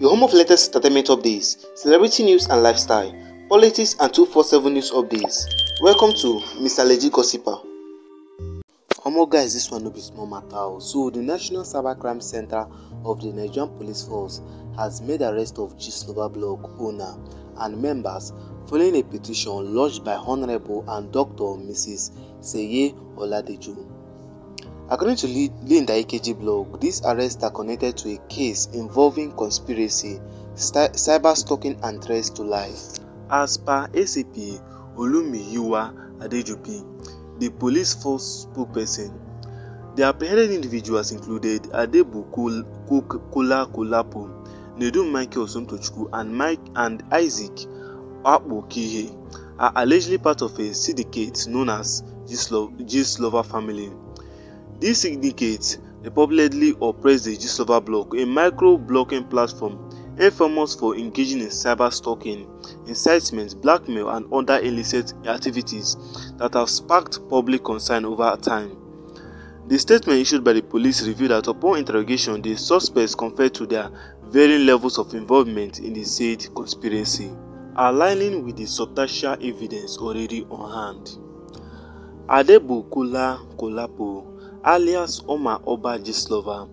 Your home of latest entertainment updates, celebrity news and lifestyle, politics and 247 news updates. Welcome to Mr. Legit Gossiper. Guys, this one will be small matter. So the National Cyber Crime Centre of the Nigerian Police Force has made arrest of Gistlover blog owner and members following a petition lodged by Honorable and Dr. Mrs. Seyi Oladejo. According to Linda Ikeji blog, these arrests are connected to a case involving conspiracy, cyber stalking and threats to life. As per ACP Olumi Yuwa Adejupi, the police force spokesperson, the apprehended individuals included Adebukola Kolapo, Nedum Michael Somtochku, and Mike and Isaac Akpokihe are allegedly part of a syndicate known as Gistlover family. This syndicate reportedly oppressed the Gistlover blog, a micro-blocking platform infamous for engaging in cyber stalking, incitement, blackmail, and other illicit activities that have sparked public concern over time. The statement issued by the police revealed that upon interrogation, the suspects confessed to their varying levels of involvement in the said conspiracy, aligning with the substantial evidence already on hand. Adebukola Kolapo, alias Oma Oba Gistlover,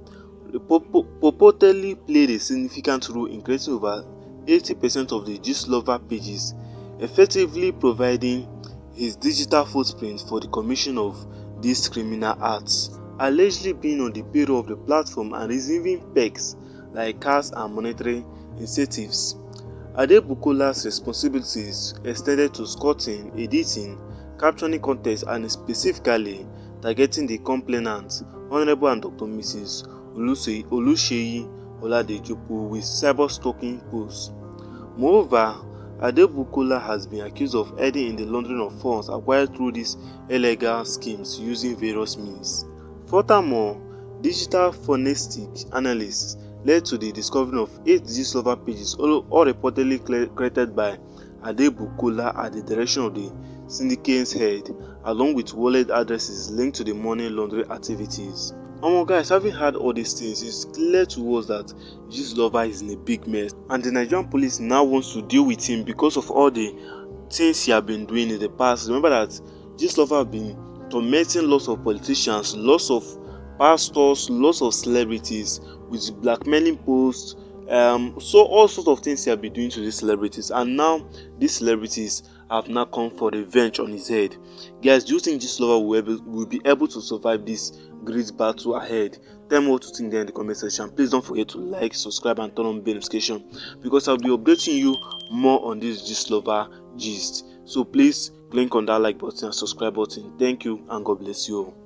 purportedly played a significant role in creating over 80% of the Gistlover pages, effectively providing his digital footprint for the commission of these criminal acts. Allegedly being on the payroll of the platform and receiving perks like cars and monetary incentives, Adebukola's responsibilities extended to scouting, editing, captioning context, and specifically targeting the complainants, Honorable and Dr. Mrs. Oluseyi Oladejupu, with cyber stalking posts. Moreover, Adebukola has been accused of aiding in the laundering of funds acquired through these illegal schemes using various means. Furthermore, digital forensic analysis led to the discovery of 8 Gistlover pages, all reportedly created by Adebukola at the direction of the syndicate's head, along with wallet addresses linked to the money laundering activities. Guys, having heard all these things, it's clear to us that Gistlover is in a big mess, and the Nigerian police now wants to deal with him because of all the things he has been doing in the past. Remember that Gistlover has been tormenting lots of politicians, lots of pastors, lots of celebrities with blackmailing posts, so all sorts of things he has been doing to these celebrities, and now these celebrities have now come for revenge on his head. Guys, do you think Gistlover will be able to survive this great battle ahead? Tell me what you think there in the comment section. Please don't forget to like, subscribe, and turn on bell notification, because I'll be updating you more on this Gistlover gist. So please click on that like button and subscribe button. Thank you and God bless you all.